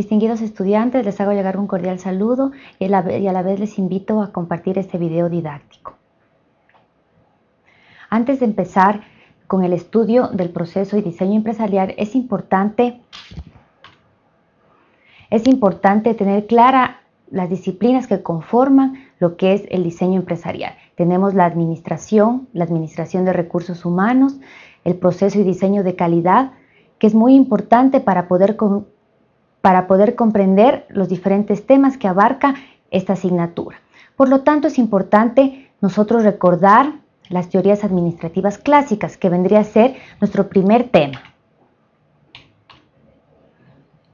Distinguidos estudiantes, les hago llegar un cordial saludo y a la vez les invito a compartir este video didáctico. Antes de empezar con el estudio del proceso y diseño empresarial, es importante tener claras las disciplinas que conforman lo que es el diseño empresarial. Tenemos la administración de recursos humanos, el proceso y diseño de calidad, que es muy importante para poder comprender los diferentes temas que abarca esta asignatura. Por lo tanto, es importante nosotros recordar las teorías administrativas clásicas, que vendría a ser nuestro primer tema.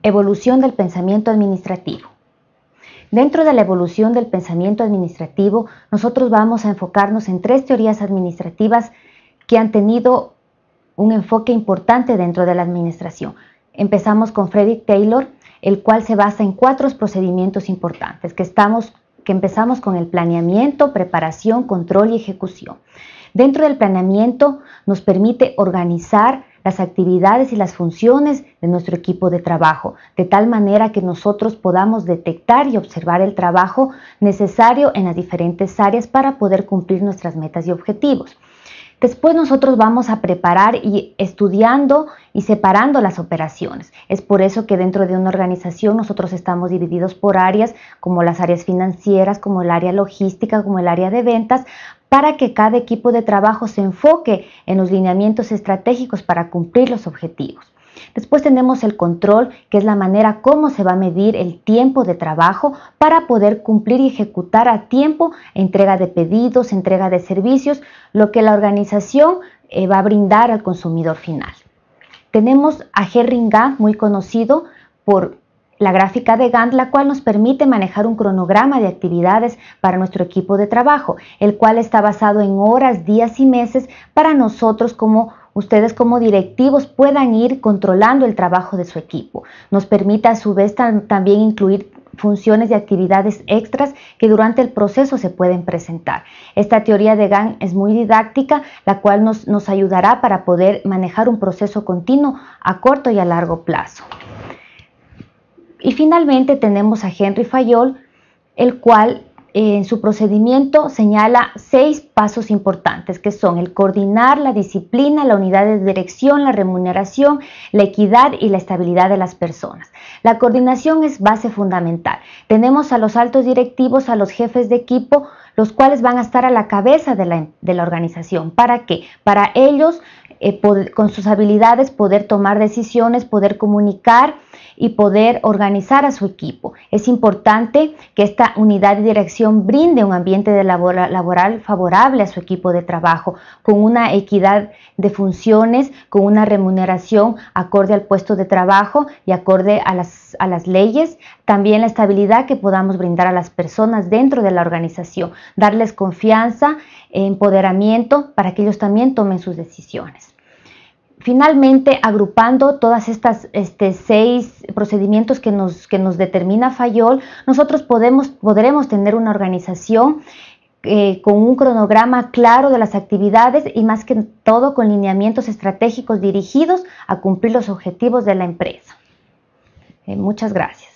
Evolución del pensamiento administrativo. Dentro de la evolución del pensamiento administrativo, nosotros vamos a enfocarnos en tres teorías administrativas que han tenido un enfoque importante dentro de la administración. Empezamos con Frederick Taylor, el cual se basa en cuatro procedimientos importantes, que empezamos con el planeamiento, preparación, control y ejecución. Dentro del planeamiento nos permite organizar las actividades y las funciones de nuestro equipo de trabajo, de tal manera que nosotros podamos detectar y observar el trabajo necesario en las diferentes áreas para poder cumplir nuestras metas y objetivos. Después nosotros vamos a preparar y estudiando y separando las operaciones. Es por eso que dentro de una organización nosotros estamos divididos por áreas, como las áreas financieras, como el área logística, como el área de ventas, para que cada equipo de trabajo se enfoque en los lineamientos estratégicos para cumplir los objetivos. Después tenemos el control, que es la manera cómo se va a medir el tiempo de trabajo para poder cumplir y ejecutar a tiempo entrega de pedidos, entrega de servicios, lo que la organización va a brindar al consumidor final. Tenemos a Henry Gantt, muy conocido por la gráfica de Gantt, la cual nos permite manejar un cronograma de actividades para nuestro equipo de trabajo, el cual está basado en horas, días y meses para nosotros como ustedes como directivos puedan ir controlando el trabajo de su equipo. Nos permite a su vez también incluir funciones y actividades extras que durante el proceso se pueden presentar. Esta teoría de Gantt es muy didáctica, la cual nos ayudará para poder manejar un proceso continuo a corto y a largo plazo. Y finalmente tenemos a Henry Fayol, el cual en su procedimiento señala 6 pasos importantes, que son el coordinar, la disciplina, la unidad de dirección, la remuneración, la equidad y la estabilidad de las personas. La coordinación es base fundamental. Tenemos a los altos directivos, a los jefes de equipo, los cuales van a estar a la cabeza de la organización. ¿Para qué? Para ellos, con sus habilidades, poder tomar decisiones, poder comunicar y poder organizar a su equipo. Es importante que esta unidad de dirección brinde un ambiente laboral favorable a su equipo de trabajo, con una equidad de funciones, con una remuneración acorde al puesto de trabajo y acorde a las leyes. También la estabilidad que podamos brindar a las personas dentro de la organización, darles confianza, empoderamiento para que ellos también tomen sus decisiones. Finalmente, agrupando todas estas 6 procedimientos que nos determina Fayol, nosotros podremos tener una organización con un cronograma claro de las actividades y más que todo con lineamientos estratégicos dirigidos a cumplir los objetivos de la empresa. Muchas gracias.